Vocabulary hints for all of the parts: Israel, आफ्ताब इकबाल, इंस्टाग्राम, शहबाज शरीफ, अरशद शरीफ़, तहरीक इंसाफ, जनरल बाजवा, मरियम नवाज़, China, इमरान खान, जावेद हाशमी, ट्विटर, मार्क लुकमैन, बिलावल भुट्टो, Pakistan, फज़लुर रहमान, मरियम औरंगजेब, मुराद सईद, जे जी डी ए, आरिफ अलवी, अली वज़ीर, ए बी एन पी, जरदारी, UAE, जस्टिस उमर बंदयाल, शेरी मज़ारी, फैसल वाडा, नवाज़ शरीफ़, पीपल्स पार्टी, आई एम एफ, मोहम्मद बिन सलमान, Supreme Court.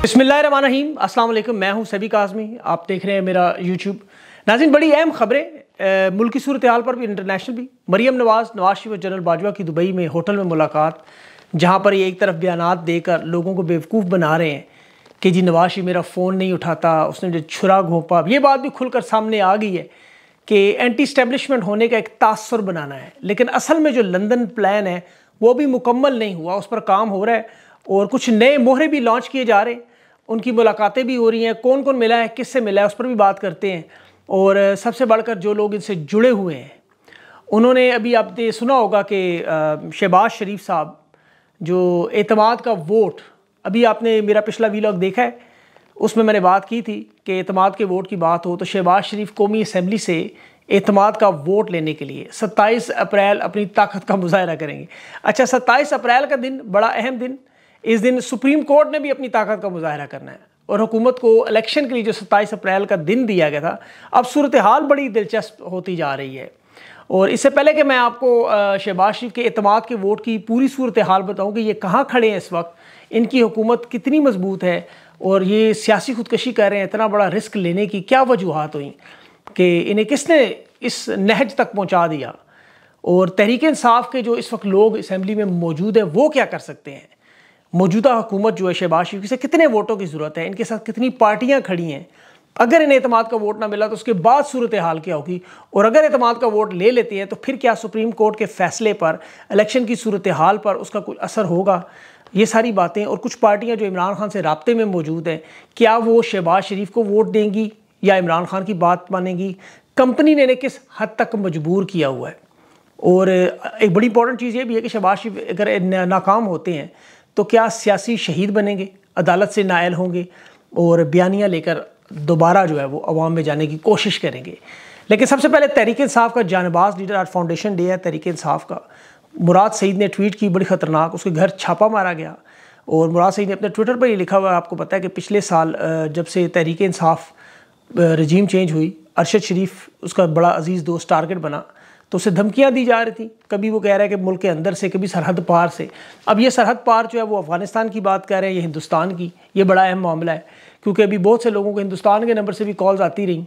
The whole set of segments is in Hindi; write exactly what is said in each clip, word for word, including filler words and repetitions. बिस्मिल्लाहिर्रहमानिर्रहीम, अस्सलाम वालेकुम। मैं हूं सबी काज़मी, आप देख रहे हैं मेरा यूट्यूब। नाज़रीन, बड़ी अहम खबरें मुल्क की सूरत हाल पर भी, इंटरनेशनल भी। मरियम नवाज़, नवाज़ शरीफ़ और जनरल बाजवा की दुबई में होटल में मुलाकात, जहां पर ये एक तरफ बयान देकर लोगों को बेवकूफ़ बना रहे हैं कि जी नवाज़ शरीफ़ मेरा फ़ोन नहीं उठाता, उसने जो छुरा घोंपा। ये बात भी खुलकर सामने आ गई है कि एंटी इस्टेब्लिशमेंट होने का एक तासर बनाना है, लेकिन असल में जो लंदन प्लान है वो भी मुकम्मल नहीं हुआ, उस पर काम हो रहा है और कुछ नए मोहरे भी लॉन्च किए जा रहे हैं, उनकी मुलाकातें भी हो रही हैं। कौन कौन मिला है, किससे मिला है, उस पर भी बात करते हैं। और सबसे बढ़कर जो लोग इनसे जुड़े हुए हैं, उन्होंने अभी आपने सुना होगा कि शहबाज शरीफ साहब जो एतमाद का वोट, अभी आपने मेरा पिछला वीलॉग देखा है, उसमें मैंने बात की थी कि एतमाद के वोट की बात हो तो शहबाज शरीफ कौमी असम्बली से एतमाद का वोट लेने के लिए सत्ताईस अप्रैल अपनी ताकत का मुजाहरा करेंगे। अच्छा, सत्ताईस अप्रैल का दिन बड़ा अहम दिन, इस दिन सुप्रीम कोर्ट ने भी अपनी ताकत का मुजाहरा करना है और हुकूमत को इलेक्शन के लिए जो सत्ताईस अप्रैल का दिन दिया गया था, अब सूरत हाल बड़ी दिलचस्प होती जा रही है। और इससे पहले कि मैं आपको शहबाज शरीफ के एतमाद के वोट की पूरी सूरत हाल बताऊँ कि ये कहाँ खड़े हैं इस वक्त, इनकी हुकूमत कितनी मजबूत है और ये सियासी खुदकशी कर रहे हैं, इतना बड़ा रिस्क लेने की क्या वजूहत हुई कि इन्हें किसने इस नहज तक पहुँचा दिया, और तहरीक इंसाफ के जो इस वक्त लोग असम्बली में मौजूद हैं वो क्या कर सकते हैं। मौजूदा हुकूमत जो है, शहबाज शरीफ से कितने वोटों की ज़रूरत है, इनके साथ कितनी पार्टियां खड़ी हैं। अगर इन्हें एतमाद का वोट ना मिला तो उसके बाद सूरत हाल क्या होगी, और अगर एतमाद का वोट ले लेती है तो फिर क्या सुप्रीम कोर्ट के फैसले पर, इलेक्शन की सूरत हाल पर उसका कोई असर होगा। ये सारी बातें, और कुछ पार्टियां जो इमरान खान से रबते में मौजूद हैं, क्या वो शहबाज शरीफ को वोट देंगी या इमरान खान की बात मानेंगी, कंपनी ने इन्हें किस हद तक मजबूर किया हुआ है। और एक बड़ी इंपॉर्टेंट चीज़ ये भी है कि शहबाज शरीफ अगर नाकाम होते हैं तो क्या सियासी शहीद बनेंगे, अदालत से नायल होंगे और बयानियाँ लेकर दोबारा जो है वो अवाम में जाने की कोशिश करेंगे। लेकिन सबसे पहले तहरीक इंसाफ का जानबाज लीडर, आज फाउंडेशन डे है तहरीक इंसाफ का, मुराद सईद ने ट्वीट की बड़ी ख़तरनाक, उसके घर छापा मारा गया। और मुराद सईद ने अपने ट्विटर पर ये लिखा हुआ है, आपको पता है कि पिछले साल जब से तहरीक इंसाफ रजीम चेंज हुई, अरशद शरीफ़ उसका बड़ा अजीज़ दोस्त टारगेट बना, तो उसे धमकियां दी जा रही थी। कभी वो कह रहा है कि मुल्क के अंदर से, कभी सरहद पार से। अब ये सरहद पार जो है वो अफ़गानिस्तान की बात कर रहे हैं, ये हिंदुस्तान की। ये बड़ा अहम मामला है क्योंकि अभी बहुत से लोगों को हिंदुस्तान के नंबर से भी कॉल्स आती रहीं।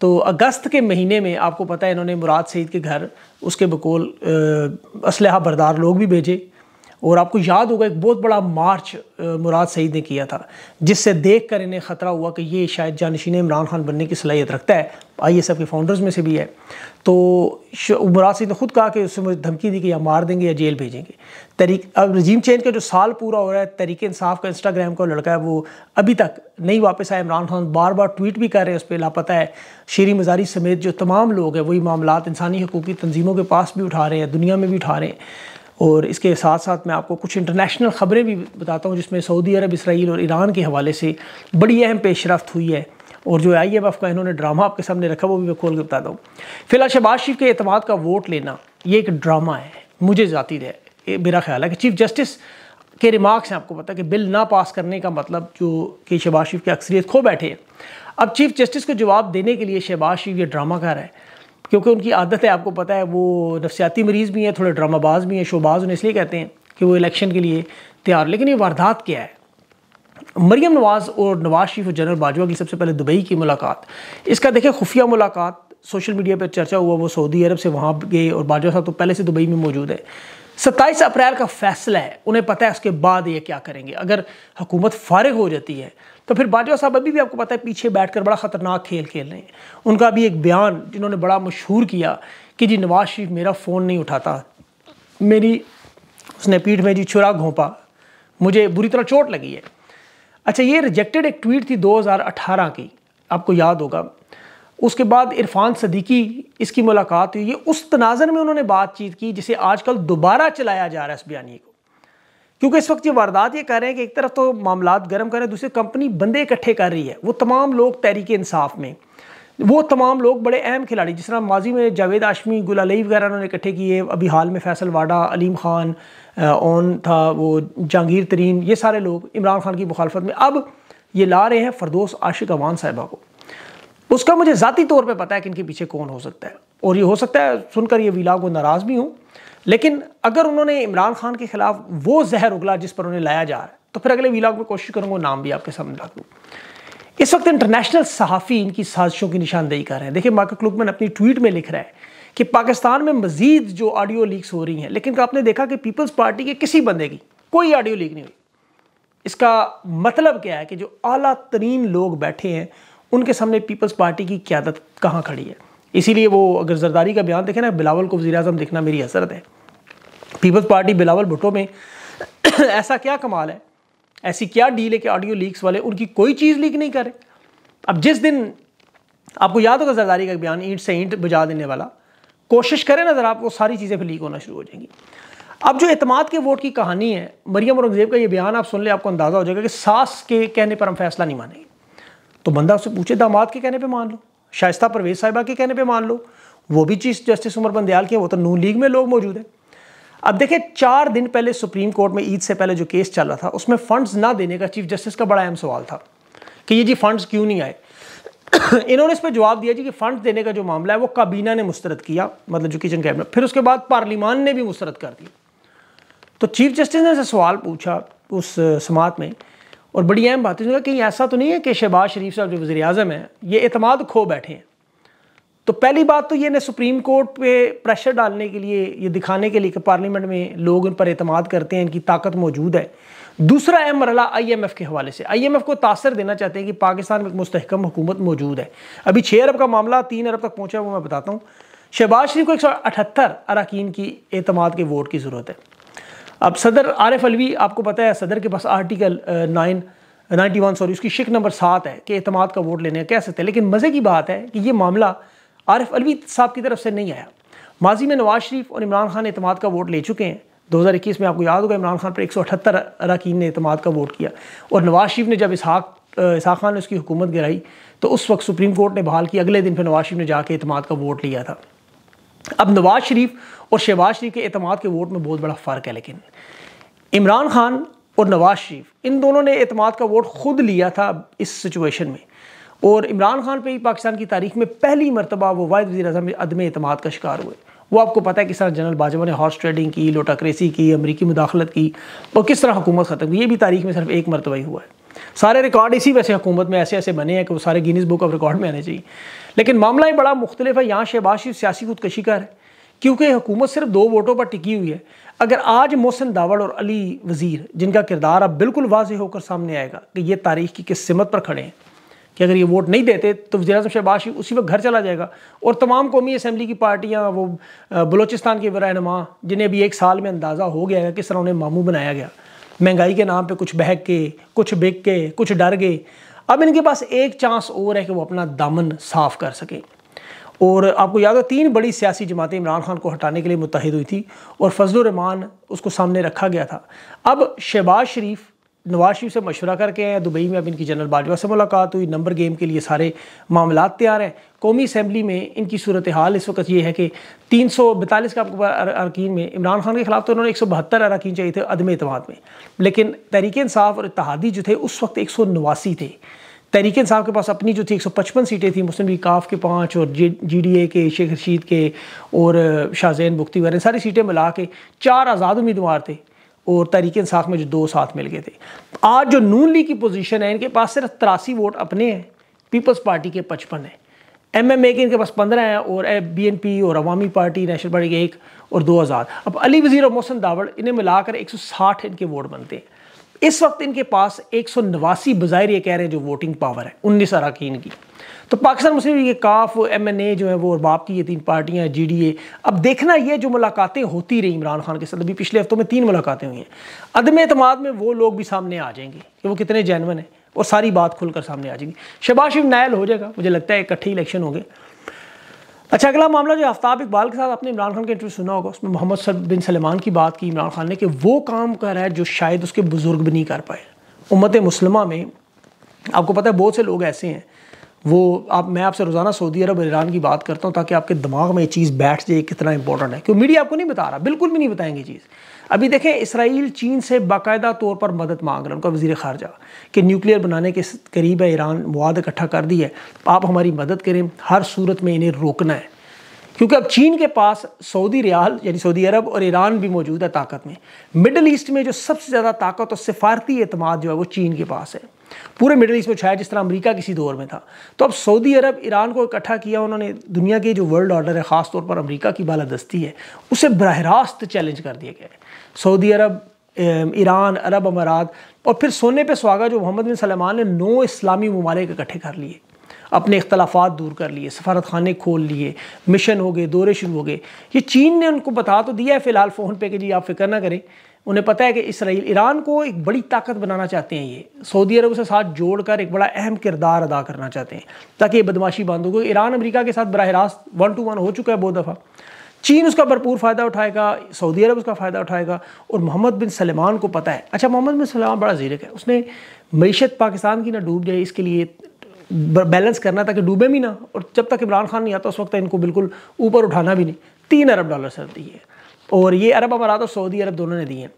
तो अगस्त के महीने में आपको पता है इन्होंने मुराद सईद के घर उसके बकौल असलहा बरदार लोग भी भेजे, और आपको याद होगा एक बहुत बड़ा मार्च मुराद सईद ने किया था, जिससे देख कर इन्हें ख़तरा हुआ कि ये शायद जानशीन इमरान खान बनने की सलाहियत रखता है, आई एफ के फाउंडर्स में से भी है। तो मुराद सईद ने खुद कहा कि उससे मुझे धमकी दी कि या मार देंगे या जेल भेजेंगे। तरीक अब रजीम चेंज का जो साल पूरा हो रहा है, तरीके इंसाफ का इंस्टाग्राम का लड़का है वो अभी तक नहीं वापस आया। इमरान खान बार बार ट्वीट भी कर रहे हैं, उस पर लापता है। शेरी मज़ारी समेत जो तमाम लोग हैं वही मामला इंसानी हकूक़ी तंजीमों के पास भी उठा रहे हैं, दुनिया में भी उठा रहे हैं। और इसके साथ साथ मैं आपको कुछ इंटरनेशनल ख़बरें भी बताता हूँ, जिसमें सऊदी अरब, इसराइल और ईरान के हवाले से बड़ी अहम पेशरफ्त हुई है, और जो आई एम एफ का इन्होंने ड्रामा आपके सामने रखा वो भी मैं खोल के बताता हूँ। फिलहाल शहबाज शरीफ के एतमाद का वोट लेना ये एक ड्रामा है, मुझे ज़ाती है, मेरा ख्याल है कि चीफ़ जस्टिस के रिमार्क्स हैं, आपको पता है कि बिल ना पास करने का मतलब जो कि शहबाज शरीफ की अक्सरियत खो बैठे हैं। अब चीफ़ जस्टिस को जवाब देने के लिए शहबाज शरीफ ये ड्रामा कर रहा है, क्योंकि उनकी आदत है, आपको पता है वो नफसियाती मरीज़ भी हैं, थोड़े ड्रामाबाज भी हैं, शोबाज उन्हें इसलिए कहते हैं कि वो इलेक्शन के लिए तैयार। लेकिन ये वारदात क्या है, मरियम नवाज़ और नवाज़ शरीफ और जनरल बाजवा की सबसे पहले दुबई की मुलाकात, इसका देखें खुफिया मुलाकात, सोशल मीडिया पर चर्चा हुआ, वो सऊदी अरब से वहाँ गए और बाजवा साहब तो पहले से दुबई में मौजूद है। सत्ताईस अप्रैल का फैसला है, उन्हें पता है उसके बाद ये क्या करेंगे। अगर हुकूमत फारिग हो जाती है तो फिर बाजवा साहब अभी भी आपको पता है पीछे बैठकर बड़ा ख़तरनाक खेल खेल रहे हैं। उनका भी एक बयान जिन्होंने बड़ा मशहूर किया कि जी नवाज़ शरीफ मेरा फ़ोन नहीं उठाता, मेरी उसने पीठ में जी छुरा घोंपा, मुझे बुरी तरह चोट लगी है। अच्छा, ये रिजेक्टेड एक ट्वीट थी दो हज़ार अठारह की, आपको याद होगा। उसके बाद इरफान सदीकी, इसकी मुलाकात हुई, ये उस तनाज़र में उन्होंने बातचीत की जिसे आजकल दोबारा चलाया जा रहा है इस बयानी को, क्योंकि इस वक्त ये वारदात ये कर रहे हैं कि एक तरफ तो मामला गर्म कर रहे हैं, दूसरी कंपनी बंदे इकट्ठे कर रही है। वो तमाम लोग तहरीक इंसाफ में, वो तमाम लोग बड़े अहम खिलाड़ी, जिस तरह माजी में जावेद हाशमी, गुल अलई वगैरह उन्होंने इकट्ठे किए, अभी हाल में फैसल वाडा, अलीम खान ओन था वो, जहांगीर तरीन, ये सारे लोग इमरान खान की मुखालफत में, अब ये ला रहे हैं फरदोस आशिक अवान साहिबा को। उसका मुझे ज़ाती तौर पे पता है कि इनके पीछे कौन हो सकता है, और ये हो सकता है सुनकर ये वीला को नाराज़ भी हूँ, लेकिन अगर उन्होंने इमरान खान के खिलाफ वो जहर उगला जिस पर उन्हें लाया जा रहा है तो फिर अगले व्लॉग में कोशिश करूँगा नाम भी आपके सामने रख दूँ। इस वक्त इंटरनेशनल सहाफ़ी इनकी साजिशों की निशानदेही कर रहे हैं। देखिए मार्क लुकमैन अपनी ट्वीट में लिख रहा है कि पाकिस्तान में मज़ीद जो ऑडियो लीक्स हो रही हैं, लेकिन आपने देखा कि पीपल्स पार्टी के किसी बंदे की कोई ऑडियो लीक नहीं हुई। इसका मतलब क्या है कि जो आला तरीन लोग बैठे हैं उनके सामने पीपल्स पार्टी की क़यादत कहाँ खड़ी है। इसीलिए वो अगर जरदारी का बयान देखें ना, बिलावल को वज़ीर-ए-आज़म देखना मेरी हसरत है। पीपल्स पार्टी बिलावल भुट्टो में ऐसा क्या कमाल है, ऐसी क्या डील है कि ऑडियो लीक्स वाले उनकी कोई चीज़ लीक नहीं करे। अब जिस दिन आपको याद होगा जरदारी का बयान ईंट से ईंट बुझा देने वाला, कोशिश करें ना जरा, आपको सारी चीज़ें फिर लीक होना शुरू हो जाएंगी। अब जो एतमाद के वोट की कहानी है, मरियम औरंगजेब का ये बयान आप सुन ले, आपको अंदाज़ा हो जाएगा कि सास के कहने पर हम फैसला नहीं मानेंगे। तो बंदा उससे पूछे दामाद के कहने पे मान लो, शाइस्ता परवेज़ साहिबा के कहने पे मान लो, वो भी चीफ जस्टिस उमर बंदयाल के, वो तो नून लीग में लोग मौजूद हैं। अब देखें, चार दिन पहले सुप्रीम कोर्ट में ईद से पहले जो केस चल रहा था उसमें फ़ंड्स ना देने का चीफ जस्टिस का बड़ा अहम सवाल था कि ये जी फ़ंड्स क्यों नहीं आए। इन्होंने इस पर जवाब दिया जी कि फ़ंड देने का जो मामला है वो काबीना ने मुस्तरद किया, मतलब जो किचन कैबिनेट, फिर उसके बाद पार्लिमान ने भी मुस्तरद कर दिया। तो चीफ जस्टिस ने सवाल पूछा उस समात में, और बड़ी अहम बात है कि ऐसा तो नहीं है कि शहबाज शरीफ साहब जो वज़ीर आज़म हैं ये एतमाद खो बैठे हैं। तो पहली बात तो ये ने सुप्रीम कोर्ट पे प्रेशर डालने के लिए, ये दिखाने के लिए कि पार्लियामेंट में लोग उन पर एतमाद करते हैं, इनकी ताकत मौजूद है। दूसरा अहम मरला आई एम एफ के हवाले से, आई एम एफ को तासर देना चाहते हैं कि पाकिस्तान में एक मुस्तहकम हुकूमत मौजूद है। अभी छः अरब का मामला तीन अरब तक पहुँचा, वो मैं बताता हूँ। शहबाज शरीफ को एक सौ अठहत्तर अरकान की एतमाद के वोट की ज़रूरत है। अब सदर आरिफ अलवी, आपको पता है सदर के पास article nine ninety one sorry उसकी शिक नंबर सात है कि एतमाद का वोट लेने कह सकते हैं। लेकिन मज़े की बात है कि ये मामला आरिफ अलवी साहब की तरफ से नहीं आया। माजी में नवाज़ शरीफ़ और इमरान खान एतमाद का वोट ले चुके हैं। दो हज़ार इक्कीस में आपको याद होगा इमरान खान पर एक सौ अठहत्तर अरकान ने एतमाद का वोट किया, और नवाज़ शरीफ ने जब इसहाक इसहाक खान ने उसकी हुकूमत गिराई तो उस वक्त सुप्रीम कोर्ट ने बहाल की, अगले दिन फिर नवाज़ शरीफ ने जाके एतमाद का वोट लिया था। अब नवाज़ शरीफ और शहबाज शरीफ के एतमाद के वोट में बहुत बड़ा फ़र्क है, लेकिन इमरान खान और नवाज़ शरीफ इन दोनों ने एतमाद का वोट खुद लिया था इस सिचुएशन में, और इमरान खान पे ही पाकिस्तान की तारीख में पहली मरतबा वो वाहिद वज़ीर आज़म अदम एतमाद का शिकार हुए। वो आपको पता है किस तरह जनरल बाजवा ने हॉर्स ट्रेडिंग की, लोटाक्रेसी की, अमरीकी मुदाखलत की, और किस तरह हुकूमत ख़त्म की। ये भी तारीख में सिर्फ एक मरतबा ही हुआ है। सारे रिकॉर्ड इसी वैसे हुकूमत में ऐसे ऐसे बने हैं कि वो सारे गिनीज बुक ऑफ रिकॉर्ड में आने चाहिए। लेकिन मामला ही बड़ा मुख्तलिफ है। यहाँ शहबाज शरीफ सियासी खुदकशी का है क्योंकि हुकूमत सिर्फ दो वोटों पर टिकी हुई है। अगर आज मोहसिन दावड़ और अली वज़ीर, जिनका किरदार अब बिल्कुल वाजह होकर सामने आएगा कि ये तारीख की किस सिमत पर खड़े हैं, कि अगर ये वोट नहीं देते तो वज़ीर-ए-आज़म शहबाज शरीफ उसी वक्त घर चला जाएगा, और तमाम कौमी असम्बली की पार्टियाँ, वो बलोचिस्तान के वरानुमा जिन्हें भी एक साल में अंदाज़ा हो गया है किस तरह उन्हें मामू बनाया गया, महंगाई के नाम पे कुछ बहक के, कुछ बिक के, कुछ डर गए। अब इनके पास एक चांस और है कि वो अपना दामन साफ कर सकें। और आपको याद हो तीन बड़ी सियासी जमातें इमरान खान को हटाने के लिए मुत्तहिद हुई थी, और फज़लुर रहमान उसको सामने रखा गया था। अब शहबाज शरीफ नवाज़ शरीफ से मशवरा करके आए दुबई में, अब इनकी जनरल बाजवा से मुलाकात हुई, नंबर गेम के लिए सारे मामला तैयार हैं। कौमी असम्बली में इनकी सूरत हाल इस वक्त ये है कि तीन सौ बतालीस का आपको अरकान में, इमरान खान के खिलाफ तो उन्होंने एक सौ बहत्तर अरकान चाहिए थे अदम एतमाद में, लेकिन तहरीक इंसाफ और इत्तहादी जो थे उस वक्त एक सौ नवासी थे। तहरीक इंसाफ के पास अपनी जो थी एक सौ पचपन सीटें थी, मुस्लिम लीग काफ के पाँच, और जे जी डी ए के, शेख रशीद के, और शाहजैन बुख्ती वगैरह सारी सीटें मिला के चार आज़ाद उम्मीदवार थे, और तहरीक इंसाफ में जो दो साथ मिल गए थे। आज जो नून लीग की पोजीशन है, इनके पास सिर्फ तिरासी वोट अपने हैं, पीपल्स पार्टी के पचपन हैं, एम एम ए के इनके पास पंद्रह हैं, और ए बी एन पी और अवामी पार्टी नेशनल पार्टी के एक और दो आज़ाद। अब अली वज़ीर और मोहसिन दावड़ इन्हें मिलाकर एक सौ साठ इनके वोट बनते हैं। इस वक्त इनके पास एक सौ नवासी बज़ाहिर ये कह रहे हैं जो वोटिंग पावर है उन्नीस अरकान की। तो पाकिस्तान मुस्लिम लीग काफ, एम एन ए जो है वो, और बाप की ये तीन पार्टियाँ, जी डी ए। अब देखना ये जो मुलाकातें होती रही इमरान खान के साथ, अभी पिछले हफ्तों में तीन मुलाकातें हुई हैं, अदम एतमाद में वो लोग भी सामने आ जाएंगे कि वो कितने जेनवन हैं, और सारी बात खुलकर सामने आ जाएगी। शहबाज शरीफ नायल हो जाएगा, मुझे लगता है इकट्ठे इलेक्शन होंगे। अच्छा, अगला मामला जो आफ्ताब इकबाल के साथ, आपने इमरान खान का इंटरव्यू सुना होगा, उसमें मोहम्मद बिन सलमान की बात की इमरान खान ने कि वो काम कर रहा है जो शायद उसके बुज़ुर्ग भी नहीं कर पाए। उम्मत मुस्लिमा में आपको पता है बहुत से लोग ऐसे हैं, वो आप मैं आपसे रोज़ाना सऊदी अरब और ईरान की बात करता हूँ ताकि आपके दिमाग में ये चीज़ बैठ जाए कितना इंपॉर्टेंट है, क्योंकि मीडिया आपको नहीं बता रहा, बिल्कुल भी नहीं बताएंगे चीज़। अभी देखें, इसराइल चीन से बाकायदा तौर पर मदद मांग रहा है, उनका वज़ीर ख़ारजा कि न्यूक्लियर बनाने के करीब है ईरान, मुआद इकट्ठा कर दी है, आप हमारी मदद करें, हर सूरत में इन्हें रोकना है। क्योंकि अब चीन के पास सऊदी रियाल यानी सऊदी अरब और ईरान भी मौजूद है ताकत में। मिडल ईस्ट में जो सबसे ज़्यादा ताकत और सिफारती एतमाद जो है वो चीन के पास है, पूरे मिडल ईस्ट में शायद जिस तरह अमेरिका किसी दौर में था। तो अब सऊदी अरब ईरान को इकट्ठा किया, उन्होंने दुनिया के जो वर्ल्ड ऑर्डर है ख़ासतौर पर अमेरिका की बालादस्ती है उसे बरह रास्त चैलेंज कर दिया गया है। सऊदी अरब, ईरान, अरब अमारात और फिर सोने पे सुहागा जो मोहम्मद बिन सलमान ने नौ इस्लामी ममालिक इकट्ठे कर लिए, अपने इख्तलाफात दूर कर लिए, सफारतखाने खोल लिए, मिशन हो गए, दौरे शुरू हो गए। ये चीन ने उनको बता तो दिया है फ़िलहाल फ़ोन पे कि जी आप फिक्र ना करें, उन्हें पता है कि इसराइल ईरान को एक बड़ी ताकत बनाना चाहते हैं, ये सऊदी अरब से साथ जोड़कर एक बड़ा अहम किरदार अदा करना चाहते हैं ताकि ये बदमाशी बंद हो। क्योंकि ईरान अमेरिका के साथ बराह रास्त वन टू वन हो चुका है बहुत दफ़ा। चीन उसका भरपूर फ़ायदा उठाएगा, सऊदी अरब उसका फ़ायदा उठाएगा और मोहम्मद बिन सलमान को पता है। अच्छा, मोहम्मद बिन सलमान बड़ा ज़ीरक है, उसने मीशत पाकिस्तान की ना डूब जाए इसके लिए बैलेंस करना ताकि डूबे भी ना, और जब तक इमरान खान नहीं आता उस वक्त इनको बिल्कुल ऊपर उठाना भी नहीं। तीन अरब डॉलर सर दिए और ये अरब अमारात और सऊदी अरब दोनों ने दिए हैं।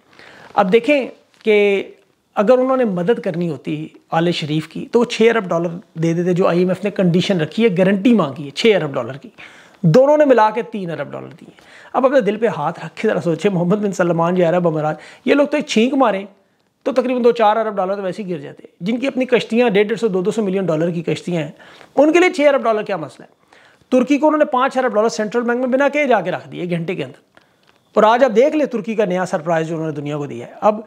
अब देखें कि अगर उन्होंने मदद करनी होती आले शरीफ की तो वो छः अरब डॉलर दे देते, जो आई एम एफ ने कंडीशन रखी है, गारंटी मांगी है छः अरब डॉलर की, दोनों ने मिला के तीन अरब डॉलर दिए। अब अपने दिल पे हाथ रख के ज़रा सोचे, मोहम्मद बिन सलमान या अरब अमारात, ये लोग तो एक छींक मारें तो तकरीबन दो चार अरब डॉलर तो वैसे ही गिर जाते। जिनकी अपनी कश्तियाँ डेढ़ डेढ़ सौ दो दो सौ मिलियन डॉलर की कश्तियाँ हैं, उनके लिए छः अरब डॉलर क्या मसला है। तुर्की को उन्होंने पाँच अरब डॉलर सेंट्रल बैंक में बिना कहे जाके रख दिए एक घंटे के अंदर, और आज आप देख ले तुर्की का नया सरप्राइज़ जो उन्होंने दुनिया को दिया है। अब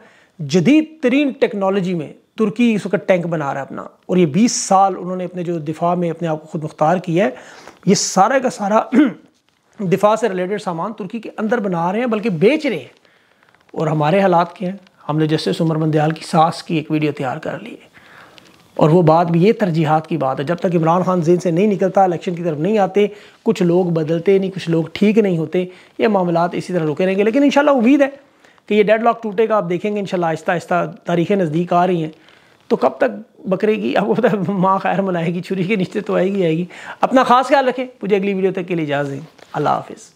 जदीद तरीन टेक्नोलॉजी में तुर्की इस वक्त टैंक बना रहा है अपना, और ये बीस साल उन्होंने अपने जो दिफा में अपने आप को खुद मुख्तार किया है, ये सारा का सारा दिफा से रिलेटेड सामान तुर्की के अंदर बना रहे हैं बल्कि बेच रहे हैं। और हमारे हालात के हैं, हमने जस्टिस उमर बंदयाल की सास की एक वीडियो तैयार कर ली है, और वो बात भी ये तरजीहात की बात है। जब तक इमरान खान जेल से नहीं निकलता, इलेक्शन की तरफ नहीं आते, कुछ लोग बदलते नहीं, कुछ लोग ठीक नहीं होते, ये मामला इसी तरह रुके रहेंगे। लेकिन इंशाल्लाह उम्मीद है कि ये डेडलॉक टूटेगा। आप देखेंगे इंशाल्लाह आहिस्ता आहिस्ता तारीखें नज़दीक आ रही हैं, तो कब तक बकरेगी, आपको पता है माँ खैर मनाएगी, छुरी के नीचे तो आएगी आएगी। अपना खास ख्याल रखें, मुझे अगली वीडियो तक के लिए इजाज़त दें। अल्लाह हाफिज़।